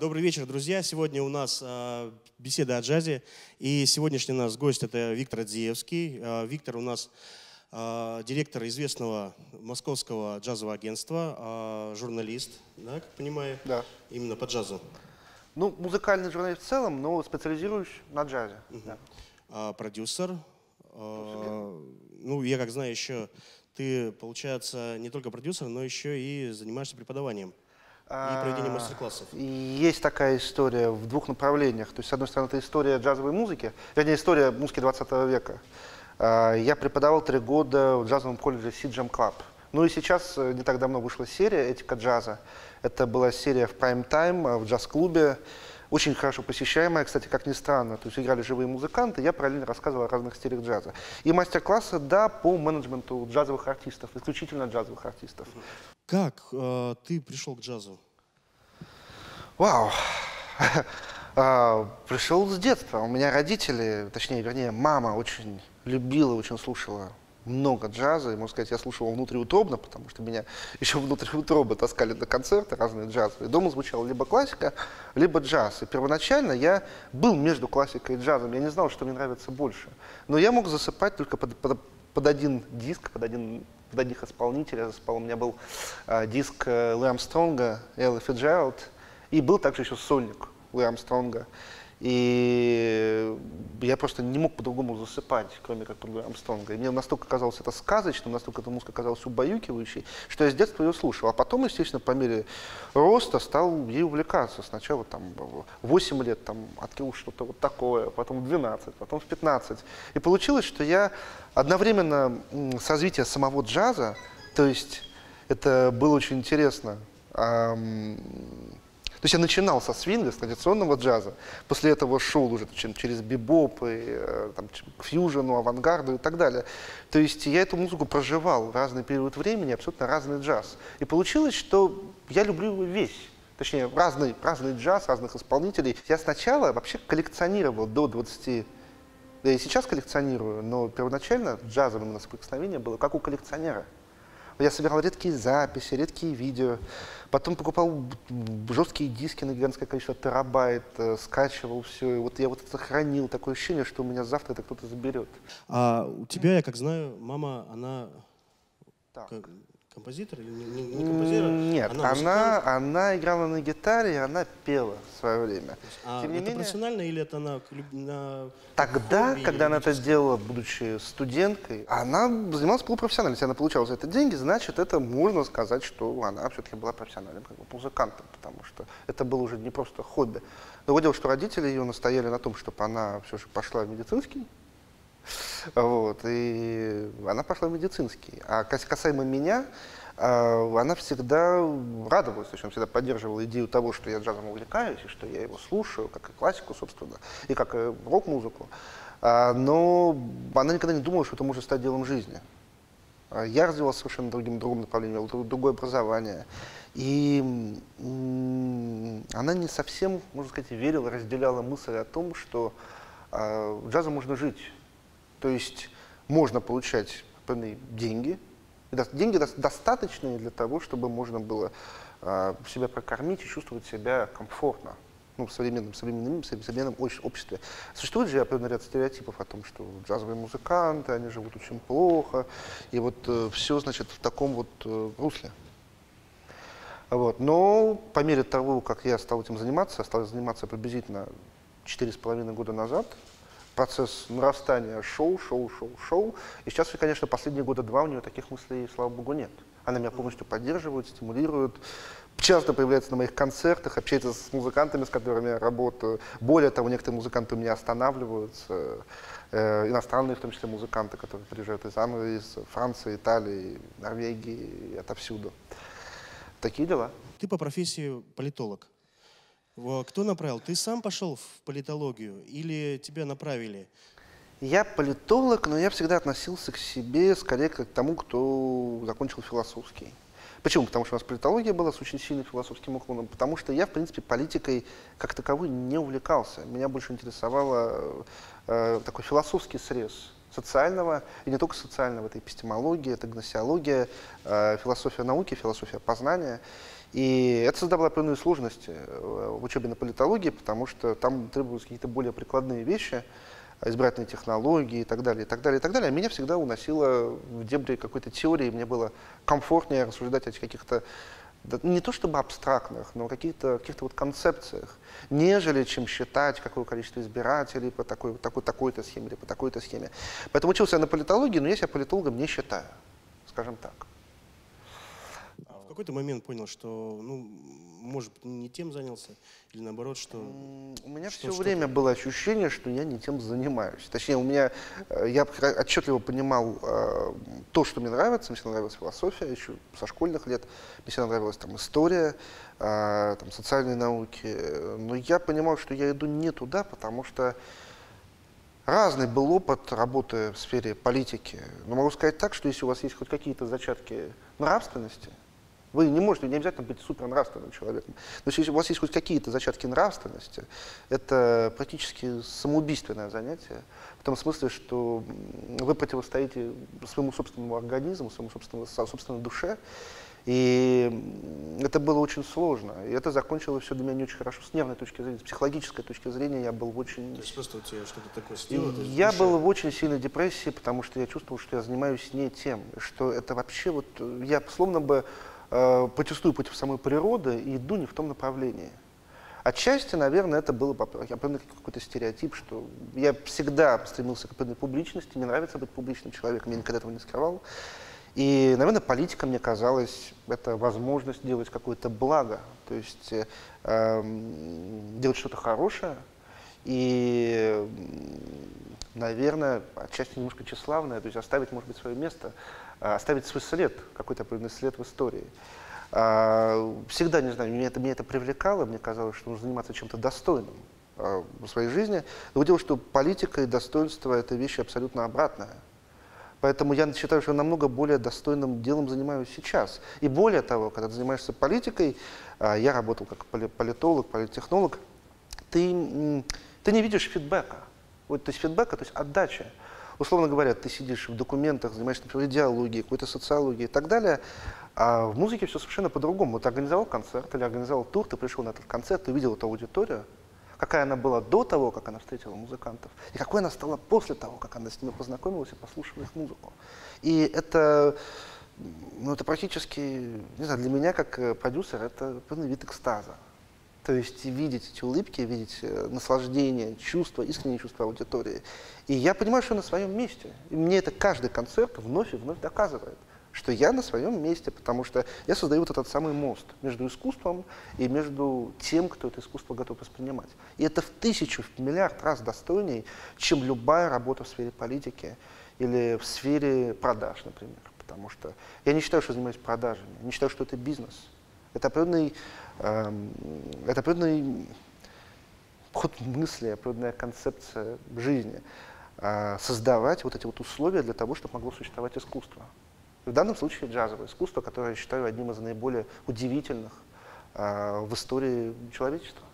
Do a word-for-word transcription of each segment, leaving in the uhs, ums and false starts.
Добрый вечер, друзья. Сегодня у нас беседа о джазе. И сегодняшний наш гость — это Виктор Радзиевский. Виктор у нас директор известного московского джазового агентства, журналист, да, как понимаю, да. Именно по джазу. Ну, музыкальный журналист в целом, но специализируюсь на джазе. Угу. Да. А, продюсер. А, ну, я как знаю еще, ты, получается, не только продюсер, но еще и занимаешься преподаванием и проведением мастер-классов. Есть такая история в двух направлениях. То есть, с одной стороны, это история джазовой музыки, вернее, история музыки двадцатого века. Я преподавал три года в джазовом колледже си джэм Club. Ну и сейчас, не так давно, вышла серия «Этика джаза». Это была серия в прайм-тайм, в джаз-клубе, очень хорошо посещаемая, кстати, как ни странно. То есть играли живые музыканты, я параллельно рассказывал о разных стилях джаза. И мастер-классы, да, по менеджменту джазовых артистов, исключительно джазовых артистов. Как э, ты пришел к джазу? Вау! Пришел с детства. У меня родители, точнее, вернее, мама очень любила, очень слушала много джаза. И, можно сказать, я слушал внутриутробно, потому что меня еще внутриутробно таскали на концерты разные джазовые. Дома звучала либо классика, либо джаз. И первоначально я был между классикой и джазом. Я не знал, что мне нравится больше. Но я мог засыпать только под, под, под один диск, под один... под одних исполнителей. У меня был э, диск э, Луи Армстронга, Эллы Фицджеральд, и был также еще сольник Луи Армстронга. И я просто не мог по-другому засыпать, кроме как под Луи Армстронга. И мне настолько казалось это сказочным, настолько эта музыка казалась убаюкивающей, что я с детства ее слушал. А потом, естественно, по мере роста стал ей увлекаться. Сначала там восемь лет там, открыл что-то вот такое, потом в двенадцать, потом в пятнадцать. И получилось, что я одновременно с развитием самого джаза, то есть это было очень интересно. То есть я начинал со свинга, с традиционного джаза, после этого шел уже чем, через бибоп, и, там, к фьюжену, авангарду и так далее. То есть я эту музыку проживал в разный период времени, абсолютно разный джаз. И получилось, что я люблю его весь. Точнее, разный, разный джаз, разных исполнителей. Я сначала вообще коллекционировал до двадцати... Я и сейчас коллекционирую, но первоначально джазовое у нас соприкосновение было как у коллекционера. Я собирал редкие записи, редкие видео, потом покупал жесткие диски на гигантское количество терабайт, скачивал все, и вот я вот это хранил, такое ощущение, что у меня завтра это кто-то заберет. А у тебя, я как знаю, мама, она так. Композитор или не, не композитор? Нет, она, она, она играла на гитаре, и она пела в свое время. А Тем не это менее, профессионально или это она на... Тогда, хобби, когда она это делала, будучи студенткой, она занималась полупрофессионально. Если она получала за это деньги, значит, это можно сказать, что она все-таки была профессиональным как бы, музыкантом, потому что это было уже не просто хобби. Другое дело, что родители ее настояли на том, чтобы она все же пошла в медицинский. Вот, и она пошла в медицинский. А касаемо меня, она всегда радовалась, точно всегда поддерживала идею того, что я джазом увлекаюсь, и что я его слушаю, как и классику, собственно, и как и рок-музыку. Но она никогда не думала, что это может стать делом жизни. Я развивался совершенно другим, другим направлением, другое образование. И она не совсем, можно сказать, верила, разделяла мысль о том, что джазом можно жить. То есть можно получать деньги, деньги достаточные для того, чтобы можно было себя прокормить и чувствовать себя комфортно, ну, в современном, современном, современном обществе. Существует же определенный ряд стереотипов о том, что джазовые музыканты, они живут очень плохо, и вот все, значит, в таком вот русле. Вот. Но по мере того, как я стал этим заниматься, стал заниматься приблизительно четыре с половиной года назад, процесс нарастания шоу, шоу, шоу, шоу. И сейчас, конечно, последние года два у нее таких мыслей, слава богу, нет. Она меня полностью поддерживает, стимулирует, часто появляется на моих концертах, общается с музыкантами, с которыми я работаю. Более того, некоторые музыканты у меня останавливаются, э, иностранные, в том числе музыканты, которые приезжают из Англии, из Франции, Италии, Норвегии, отовсюду. Такие дела. Ты по профессии политолог. Кто направил? Ты сам пошел в политологию или тебя направили? Я политолог, но я всегда относился к себе скорее как к тому, кто закончил философский. Почему? Потому что у нас политология была с очень сильным философским уклоном. Потому что я, в принципе, политикой как таковой не увлекался. Меня больше интересовал э, такой философский срез социального, и не только социального, это эпистемология, это гносеология, э, философия науки, философия познания. И это создавало определенные сложности в учебе на политологии, потому что там требовались какие-то более прикладные вещи, избирательные технологии и так далее, и так далее, и так далее. А меня всегда уносило в дебри какой-то теории, мне было комфортнее рассуждать о каких-то, не то чтобы абстрактных, но каких-то каких-то вот концепциях, нежели чем считать, какое количество избирателей по такой, такой, такой-то схеме или по такой-то схеме. Поэтому учился я на политологии, но я себя политологом не считаю, скажем так. В какой-то момент понял, что, ну, может быть, не тем занялся, или наоборот, что... У меня что, все время было ощущение, что я не тем занимаюсь. Точнее, у меня, я отчетливо понимал э, то, что мне нравится. Мне всегда нравилась философия, еще со школьных лет. Мне всегда нравилась там история, э, там, социальные науки. Но я понимал, что я иду не туда, потому что разный был опыт работы в сфере политики. Но могу сказать так, что если у вас есть хоть какие-то зачатки нравственности, вы не можете, не обязательно быть супернравственным человеком. Но если у вас есть хоть какие-то зачатки нравственности, это практически самоубийственное занятие. В том смысле, что вы противостоите своему собственному организму, своему собственному, собственной душе. И это было очень сложно. И это закончилось все для меня не очень хорошо с нервной точки зрения, с психологической точки зрения. Я был в очень... То есть просто у тебя что-то такое сделало? Я был в очень сильной депрессии, потому что я чувствовал, что я занимаюсь не тем, что это вообще вот... Я словно бы э, протестую против самой природы и иду не в том направлении. Отчасти, наверное, это было какой-то стереотип, что я всегда стремился к определенной публичности, мне нравится быть публичным человеком, я никогда этого не скрывал. И, наверное, политика, мне казалось, это возможность делать какое-то благо, то есть э, делать что-то хорошее и, наверное, отчасти немножко тщеславное, то есть оставить, может быть, свое место, оставить свой след, какой-то определенный след в истории. Всегда, не знаю, меня это, меня это привлекало, мне казалось, что нужно заниматься чем-то достойным э, в своей жизни. Но дело, что политика и достоинство – это вещи абсолютно обратные. Поэтому я считаю, что я намного более достойным делом занимаюсь сейчас. И более того, когда ты занимаешься политикой, я работал как политолог, политтехнолог, ты, ты не видишь фидбэка. Вот, то есть фидбэка, то есть отдача. Условно говоря, ты сидишь в документах, занимаешься, например, идеологией, какой-то социологией и так далее. А в музыке все совершенно по-другому. Вот ты организовал концерт или организовал тур, ты пришел на этот концерт, ты увидел эту аудиторию, какая она была до того, как она встретила музыкантов, и какой она стала после того, как она с ними познакомилась и послушала их музыку. И это, ну, это практически, не знаю, для меня как продюсера это полный вид экстаза. То есть видеть эти улыбки, видеть наслаждение, чувства, искренние чувства аудитории. И я понимаю, что я на своем месте. И мне это каждый концерт вновь и вновь доказывает, что я на своем месте, потому что я создаю вот этот самый мост между искусством и между тем, кто это искусство готов воспринимать. И это в тысячу, в миллиард раз достойней, чем любая работа в сфере политики или в сфере продаж, например. Потому что я не считаю, что занимаюсь продажами, я не считаю, что это бизнес. Это определенный, э, это определенный ход мысли, определенная концепция жизни. Э, создавать вот эти вот условия для того, чтобы могло существовать искусство. В данном случае джазовое искусство, которое я считаю одним из наиболее удивительных э, в истории человечества.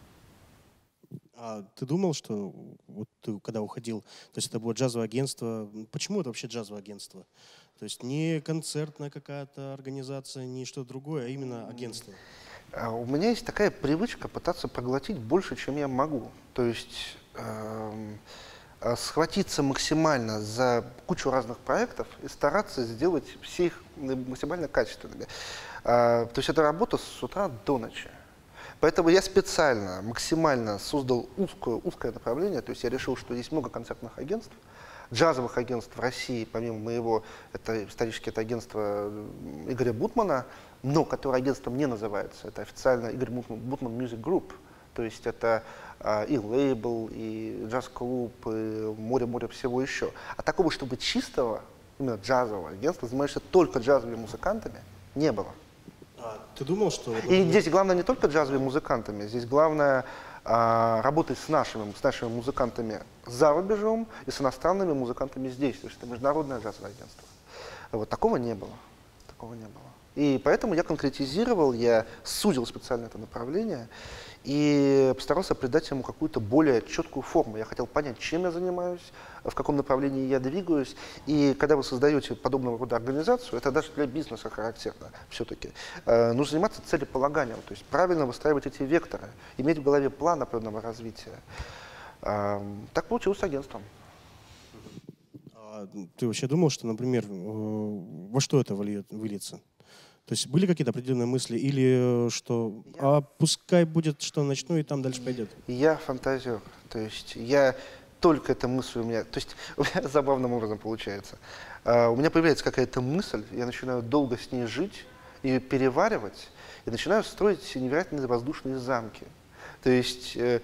А ты думал, что вот ты когда уходил, то есть это было джазовое агентство, почему это вообще джазовое агентство? То есть не концертная какая-то организация, не что-то другое, а именно агентство? У меня есть такая привычка пытаться проглотить больше, чем я могу. То есть... Э схватиться максимально за кучу разных проектов и стараться сделать все их максимально качественными. То есть это работа с утра до ночи. Поэтому я специально, максимально создал узкое, узкое направление. То есть я решил, что есть много концертных агентств, джазовых агентств в России, помимо моего, это исторически это агентство Игоря Бутмана, но которое агентством не называется. Это официально Игорь Бутман Music Group. То есть это э, и лейбл, и джаз-клуб, и море-море всего еще. А такого, чтобы чистого, именно джазового агентства, занимаешься только джазовыми музыкантами, не было. А, ты думал, что... И здесь главное не только джазовыми музыкантами, здесь главное э, работать с нашими, с нашими музыкантами за рубежом и с иностранными музыкантами здесь. То есть это международное джазовое агентство. Вот такого не было. Такого не было. И поэтому я конкретизировал, я сузил специально это направление. и постарался придать ему какую-то более четкую форму. Я хотел понять, чем я занимаюсь, в каком направлении я двигаюсь. И когда вы создаете подобного рода организацию, это даже для бизнеса характерно все-таки, э, нужно заниматься целеполаганием, то есть правильно выстраивать эти векторы, иметь в голове план определенного развития. Э, так получилось с агентством. А ты вообще думал, что, например, во что это выльется? То есть были какие-то определенные мысли или что, а пускай будет, что начну и там дальше пойдет? Я фантазер, то есть я только эта мысль у меня, то есть у меня забавным образом получается. Uh, у меня появляется какая-то мысль, я начинаю долго с ней жить, ее переваривать, и начинаю строить невероятные воздушные замки. То есть uh,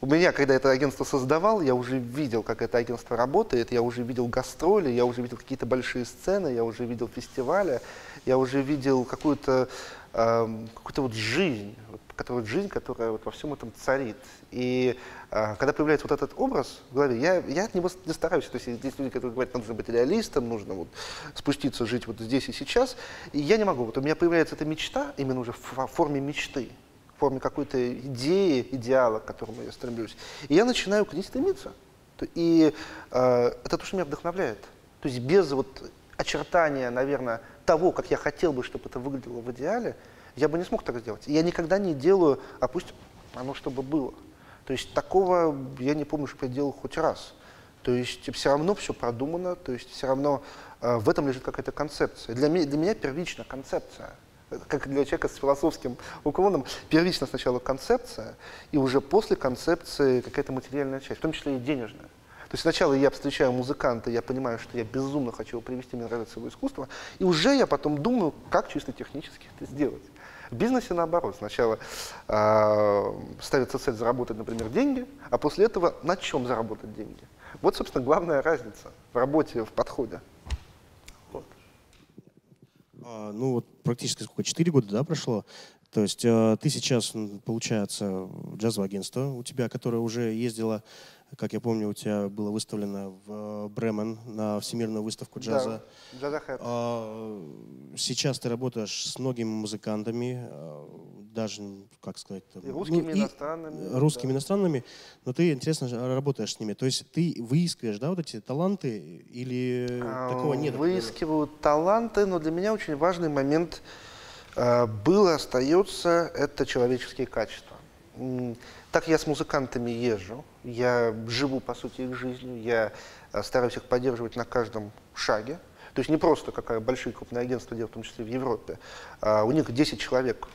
у меня, когда это агентство создавал, я уже видел, как это агентство работает, я уже видел гастроли, я уже видел какие-то большие сцены, я уже видел фестивали. Я уже видел какую-то э, какую-то вот жизнь, вот, которая, жизнь, которая вот во всем этом царит. И э, когда появляется вот этот образ в голове, я, я от него не стараюсь. То есть есть люди, которые говорят, нужно быть реалистом, нужно вот спуститься, жить вот здесь и сейчас. И я не могу. Вот у меня появляется эта мечта именно уже в форме мечты, в форме какой-то идеи, идеала, к которому я стремлюсь. И я начинаю к ней стремиться. И э, это то, что меня вдохновляет. То есть без вот очертания, наверное, того, как я хотел бы, чтобы это выглядело в идеале, я бы не смог так сделать. Я никогда не делаю, а пусть оно чтобы было. То есть такого я не помню, что я делал хоть раз. То есть все равно все продумано, то есть все равно э, в этом лежит какая-то концепция. Для, для меня первична концепция. Как для человека с философским уклоном, первично сначала концепция, и уже после концепции какая-то материальная часть, в том числе и денежная. То есть сначала я встречаю музыканта, я понимаю, что я безумно хочу его привести, мне нравится его искусство, и уже я потом думаю, как чисто технически это сделать. В бизнесе наоборот. Сначала э, ставится цель заработать, например, деньги, а после этого на чем заработать деньги. Вот, собственно, главная разница в работе, в подходе. Вот. А, ну вот практически сколько, четыре года, да, прошло? То есть э, ты сейчас, получается, джазовое агентство у тебя, которое уже ездило. Как я помню, у тебя было выставлено в Бремен на всемирную выставку джаза. Да. Сейчас ты работаешь с многими музыкантами, даже, как сказать... И русскими, ну, иностранными. Русскими, да. Иностранными, но ты, интересно, работаешь с ними. То есть ты выискиваешь, да, вот эти таланты или а, такого нет? Выискиваю таланты, но для меня очень важный момент был и остается – это человеческие качества. Так я с музыкантами езжу, я живу, по сути, их жизнью, я стараюсь их поддерживать на каждом шаге. То есть не просто какая большие крупные агентства делают, в том числе в Европе. А у них десять человек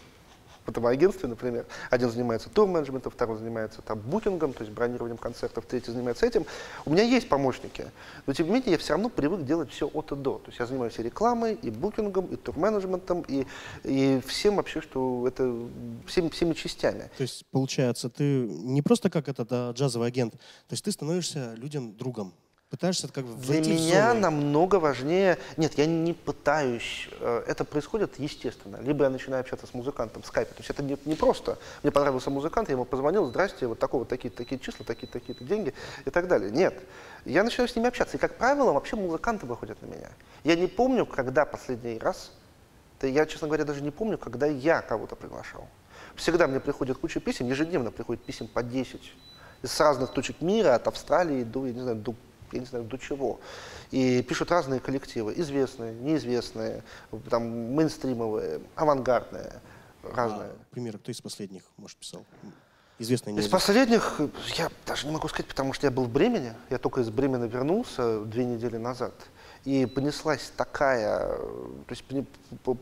в этом агентстве, например. Один занимается тур-менеджментом, второй занимается там букингом, то есть бронированием концертов, третий занимается этим. У меня есть помощники, но тем не менее я все равно привык делать все от и до. То есть я занимаюсь и рекламой, и букингом, и тур-менеджментом, и, и всем вообще, что это, всеми, всеми частями. То есть получается, ты не просто как этот, а джазовый агент, то есть ты становишься людям другом. Пытаешься как бы войти в зону? Для меня намного важнее... Нет, я не пытаюсь. Это происходит естественно. Либо я начинаю общаться с музыкантом в скайпе. То есть это не, не просто. Мне понравился музыкант, я ему позвонил, здрасте, вот такого, такие-то такие числа, такие-то такие-то деньги и так далее. Нет. Я начинаю с ними общаться. И, как правило, вообще музыканты выходят на меня. Я не помню, когда последний раз... Я, честно говоря, даже не помню, когда я кого-то приглашал. Всегда мне приходит куча писем, ежедневно приходит писем по десять. Из разных точек мира, от Австралии до, я не знаю, до... я не знаю, до чего. И пишут разные коллективы, известные, неизвестные, там, мейнстримовые, авангардные, разные. А, примеры, кто из последних, может, писал? Известные, неизвестные. Из последних, я даже не могу сказать, потому что я был в Бремене, я только из Бремена вернулся две недели назад, и понеслась такая, то есть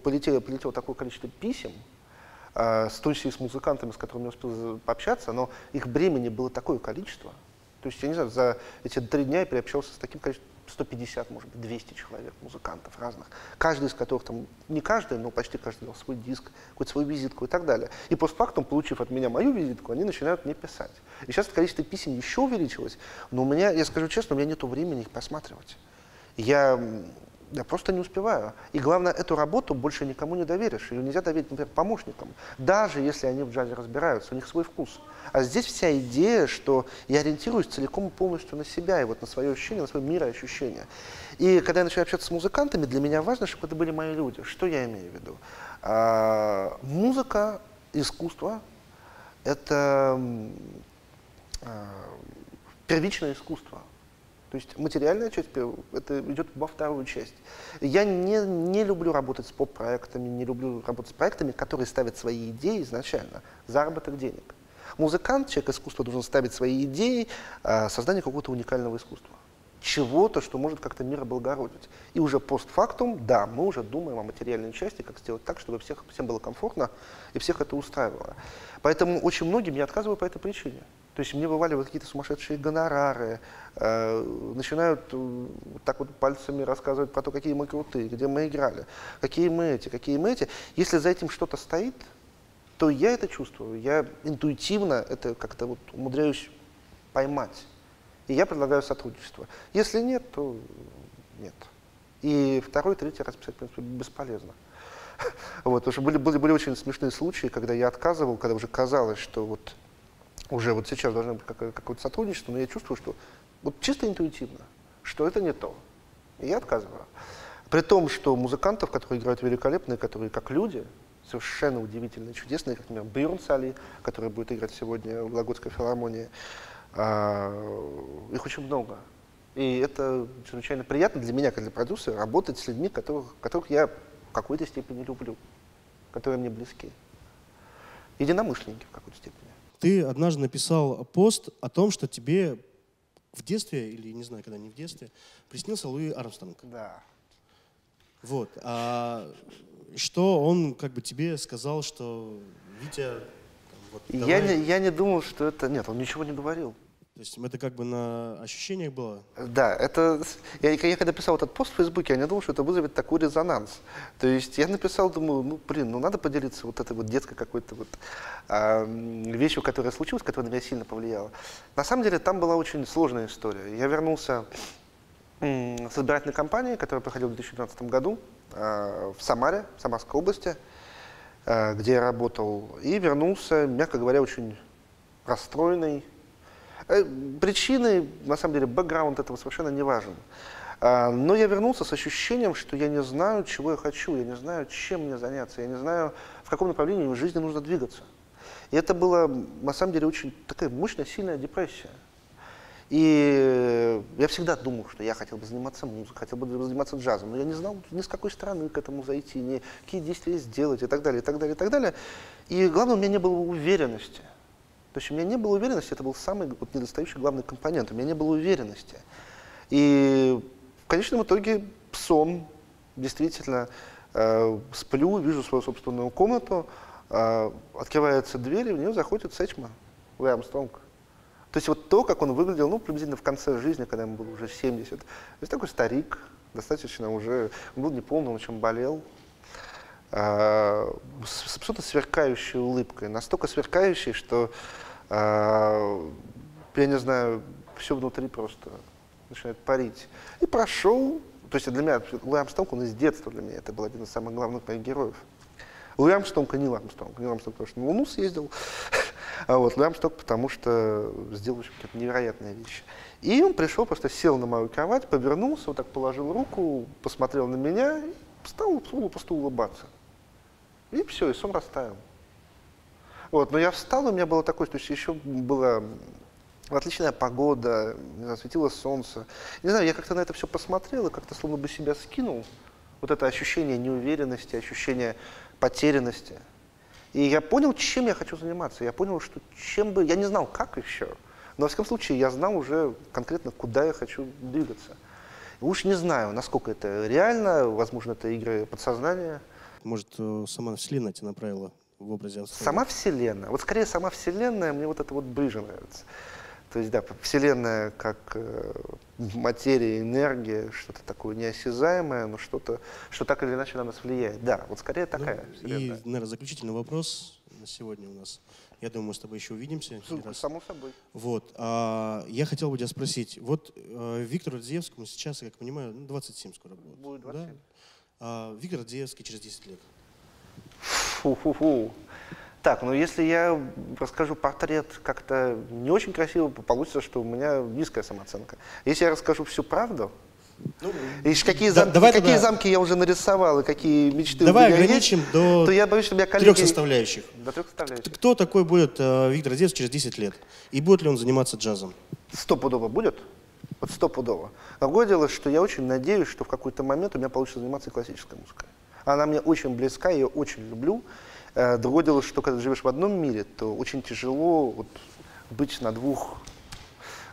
полетело, полетело такое количество писем, э, с той же с музыкантами, с которыми я успел пообщаться, но их бремени было такое количество. То есть, я не знаю, за эти три дня я переобщался с таким количеством, сто пятьдесят, может быть, двести человек, музыкантов разных. Каждый из которых, там, не каждый, но почти каждый дал свой диск, какую-то свою визитку и так далее. И постфактум, получив от меня мою визитку, они начинают мне писать. И сейчас количество писем еще увеличилось, но у меня, я скажу честно, у меня нет времени их просматривать. Я, я просто не успеваю. И главное, эту работу больше никому не доверишь. Ее нельзя доверить, например, помощникам, даже если они в джазе разбираются, у них свой вкус. А здесь вся идея, что я ориентируюсь целиком и полностью на себя, и вот на свое ощущение, на свое мироощущение. И когда я начинаю общаться с музыкантами, для меня важно, чтобы это были мои люди. Что я имею в виду? А, музыка, искусство — это первичное искусство. То есть материальная часть это идет во вторую часть. Я не, не люблю работать с поп-проектами, не люблю работать с проектами, которые ставят свои идеи изначально, заработок денег. Музыкант, человек искусства, должен ставить свои идеи, создание какого-то уникального искусства. Чего-то, что может как-то мир облагородить. И уже постфактум, да, мы уже думаем о материальной части, как сделать так, чтобы всех, всем было комфортно и всех это устраивало. Поэтому очень многим я отказываю по этой причине. То есть мне вываливают какие-то сумасшедшие гонорары, э, начинают э, так вот пальцами рассказывать про то, какие мы крутые, где мы играли, какие мы эти, какие мы эти. Если за этим что-то стоит, то я это чувствую, я интуитивно это как-то вот умудряюсь поймать. И я предлагаю сотрудничество. Если нет, то нет. И второй, третий раз писать, в принципе, бесполезно. Вот, потому что были, были, были очень смешные случаи, когда я отказывал, когда уже казалось, что вот уже вот сейчас должно быть какое-то сотрудничество, но я чувствую, что вот чисто интуитивно, что это не то. И я отказываю. При том, что музыкантов, которые играют великолепно, которые как люди, совершенно удивительные, чудесные, как, например, Бьерн Сали, который будет играть сегодня в Лагодской филармонии, Uh, их очень много. И это чрезвычайно приятно для меня, как для продюсера, работать с людьми, которых, которых я в какой-то степени люблю, которые мне близки. Единомышленники в какой-то степени. Ты однажды написал пост о том, что тебе в детстве, или не знаю, когда не в детстве, приснился Луи Армстронг. Да. Вот. А что он как бы тебе сказал, что Витя... Вот, я, не, я не думал, что это... Нет, он ничего не говорил. То есть это как бы на ощущениях было? Да, это... Я, я когда писал этот пост в Фейсбуке, я не думал, что это вызовет такой резонанс. То есть я написал, думаю, ну, блин, ну надо поделиться вот этой вот детской какой-то вот э, вещью, которая случилась, которая на меня сильно повлияла. На самом деле там была очень сложная история. Я вернулся э, с избирательной кампании, которая проходила в две тысячи двенадцатом году э, в Самаре, в Самарской области, где я работал, и вернулся, мягко говоря, очень расстроенный. Причины, на самом деле, бэкграунд этого совершенно не важен. Но я вернулся с ощущением, что я не знаю, чего я хочу, я не знаю, чем мне заняться, я не знаю, в каком направлении в жизни нужно двигаться. И это была, на самом деле, очень такая мощная, сильная депрессия. И я всегда думал, что я хотел бы заниматься музыкой, хотел бы заниматься джазом, но я не знал ни с какой стороны к этому зайти, ни какие действия сделать и так далее, и так далее, и так далее. И главное, у меня не было уверенности. То есть у меня не было уверенности, это был самый вот, недостающий главный компонент, у меня не было уверенности. И в конечном итоге сон, действительно, э, сплю, вижу свою собственную комнату, э, открывается дверь, и в нее заходит Сэчма, Луи Армстронг. То есть вот то, как он выглядел, ну, приблизительно в конце жизни, когда ему было уже семьдесят. То есть такой старик, достаточно уже, он был неполный, он очень болел. А, с абсолютно сверкающей улыбкой, настолько сверкающей, что, а, я не знаю, все внутри просто начинает парить. И прошел, то есть для меня, Луи Армстронг, он из детства для меня, это был один из самых главных моих героев. Луи Армстронг и Нил Армстронг. Нил Армстронг, потому что на Луну съездил. А вот Луи Армстронг, потому что сделал какие-то невероятные вещи. И он пришел, просто сел на мою кровать, повернулся, вот так положил руку, посмотрел на меня, и стал просто улыбаться. И все, и сон растаял. Вот, но я встал, у меня было такое, то есть еще была отличная погода, не знаю, светило солнце. Не знаю, я как-то на это все посмотрел и как-то словно бы себя скинул. Вот это ощущение неуверенности, ощущение потерянности. И я понял, чем я хочу заниматься. Я понял, что чем бы... Я не знал, как еще. Но, во всяком случае, я знал уже конкретно, куда я хочу двигаться. И уж не знаю, насколько это реально. Возможно, это игры подсознания. Может, сама Вселенная тебя направила в образе Армстронга? Сама Вселенная. Вот скорее сама Вселенная мне вот это вот ближе нравится. То есть, да, Вселенная как э, материя, энергия, что-то такое неосязаемое, но что-то, что так или иначе на нас влияет. Да, вот скорее такая ну, Вселенная. И, наверное, заключительный вопрос на сегодня у нас. Я думаю, мы с тобой еще увидимся. Само собой. Вот. А, я хотел бы тебя спросить. Вот а, Виктору Радзиевскому сейчас, я как понимаю, двадцать семь скоро будет. Будет двадцать семь. Да? А, Виктор Радзиевский через десять лет. Фу-фу-фу. Так, ну если я расскажу портрет как-то не очень красиво, получится, что у меня низкая самооценка. Если я расскажу всю правду, И какие, да, замки, давай какие тогда... замки я уже нарисовал, и какие мечты давай у меня ограничим есть, до то я боюсь, что у меня коллеги... трех составляющих. До трех составляющих. Кто такой будет э, Виктор Радзиевский через десять лет? И будет ли он заниматься джазом? Стопудово будет. Вот стопудово. Другое дело, что я очень надеюсь, что в какой-то момент у меня получится заниматься классической музыкой. Она мне очень близка, я ее очень люблю. Э, другое дело, что когда живешь в одном мире, то очень тяжело вот, быть на двух,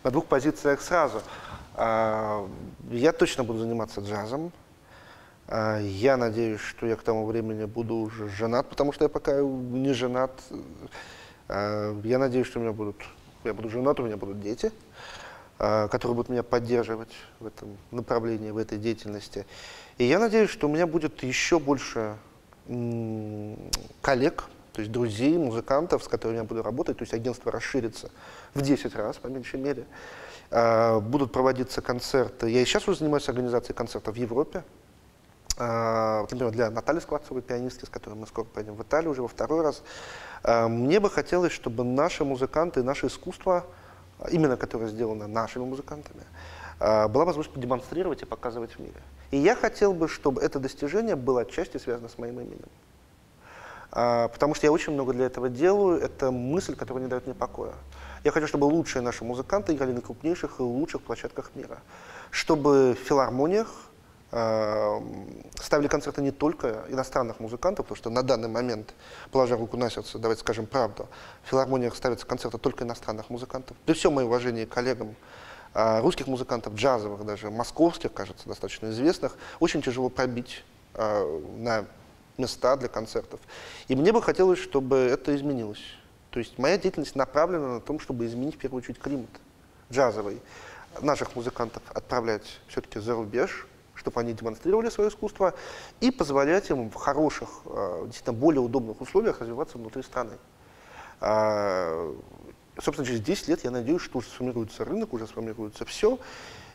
на двух позициях сразу. Я точно буду заниматься джазом. Я надеюсь, что я к тому времени буду уже женат, потому что я пока не женат. Я надеюсь, что у меня будут, я буду женат, у меня будут дети, которые будут меня поддерживать в этом направлении, в этой деятельности. И я надеюсь, что у меня будет еще больше коллег, то есть друзей, музыкантов, с которыми я буду работать. То есть агентство расширится в десять раз, по меньшей мере. Будут проводиться концерты. Я и сейчас уже занимаюсь организацией концертов в Европе. Например, для Натальи Складцовой, пианистки, с которой мы скоро пойдем в Италию, уже во второй раз. Мне бы хотелось, чтобы наши музыканты, наше искусство, именно которое сделано нашими музыкантами, была возможность демонстрировать и показывать в мире. И я хотел бы, чтобы это достижение было отчасти связано с моим именем. Потому что я очень много для этого делаю. Это мысль, которая не дает мне покоя. Я хочу, чтобы лучшие наши музыканты играли на крупнейших и лучших площадках мира. Чтобы в филармониях э, ставили концерты не только иностранных музыкантов, потому что на данный момент, положа руку на сердце, давайте скажем правду, в филармониях ставятся концерты только иностранных музыкантов. При всем моем уважении к коллегам, э, русских музыкантов, джазовых, даже московских, кажется, достаточно известных, очень тяжело пробить э, на места для концертов. И мне бы хотелось, чтобы это изменилось. То есть моя деятельность направлена на то, чтобы изменить в первую очередь климат джазовый. Наших музыкантов отправлять все-таки за рубеж, чтобы они демонстрировали свое искусство, и позволять им в хороших, действительно более удобных условиях развиваться внутри страны. Собственно, через десять лет я надеюсь, что уже сформируется рынок, уже сформируется все.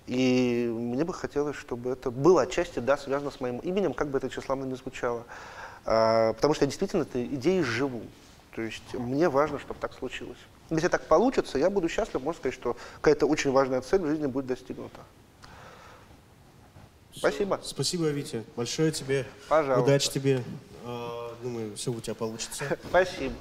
И мне бы хотелось, чтобы это было отчасти, да, связано с моим именем, как бы это тщеславно ни звучало. Потому что я действительно этой идеей живу. То есть мне важно, чтобы так случилось. Если так получится, я буду счастлив, можно сказать, что какая-то очень важная цель в жизни будет достигнута. Все. Спасибо. Спасибо, Витя. Большое тебе. Пожалуйста. Удачи тебе. Думаю, все у тебя получится. Спасибо.